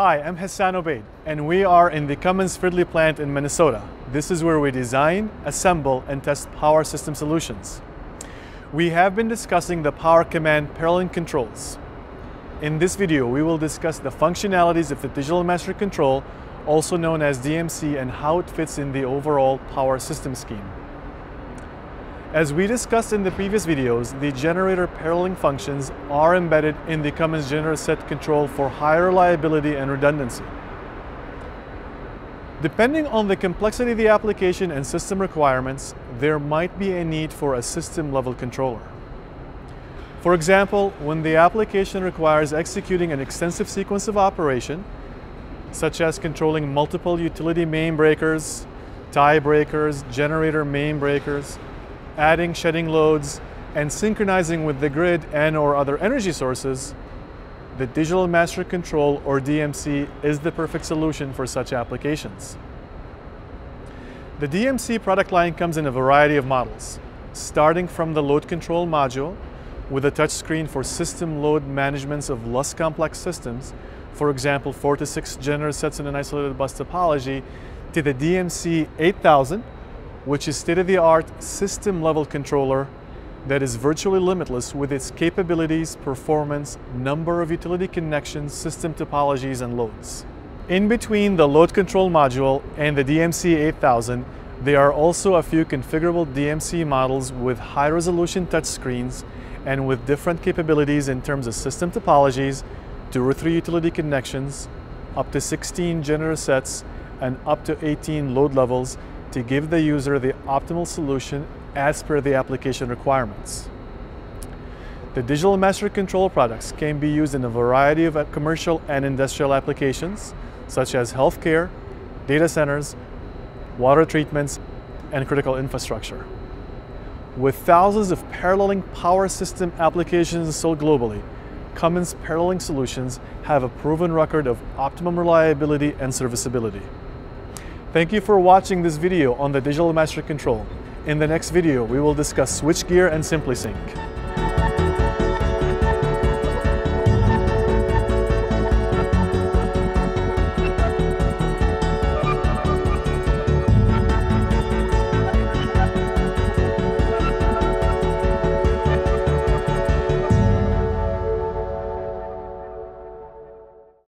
Hi, I'm Hassan Obeid, and we are in the Cummins Fridley plant in Minnesota. This is where we design, assemble, and test power system solutions. We have been discussing the power command paralleling controls. In this video, we will discuss the functionalities of the Digital Master Control, also known as DMC, and how it fits in the overall power system scheme. As we discussed in the previous videos, the generator paralleling functions are embedded in the Cummins generator set control for higher reliability and redundancy. Depending on the complexity of the application and system requirements, there might be a need for a system-level controller. For example, when the application requires executing an extensive sequence of operations, such as controlling multiple utility main breakers, tie breakers, generator main breakers, adding, shedding loads, and synchronizing with the grid and/or other energy sources, the Digital Master Control, or DMC, is the perfect solution for such applications. The DMC product line comes in a variety of models, starting from the Load Control module with a touchscreen for system load management of less complex systems, for example, 4 to 6 generator sets in an isolated bus topology, to the DMC 8000, which is state-of-the-art system-level controller that is virtually limitless with its capabilities, performance, number of utility connections, system topologies, and loads. In between the Load Control module and the DMC 8000, there are also a few configurable DMC models with high-resolution touchscreens and with different capabilities in terms of system topologies, 2 or 3 utility connections, up to 16 generator sets, and up to 18 load levels, to give the user the optimal solution as per the application requirements. The Digital Master Control products can be used in a variety of commercial and industrial applications, such as healthcare, data centers, water treatments, and critical infrastructure. With thousands of paralleling power system applications sold globally, Cummins paralleling solutions have a proven record of optimum reliability and serviceability. Thank you for watching this video on the Digital Master Control. In the next video, we will discuss Switchgear and SimpliSync.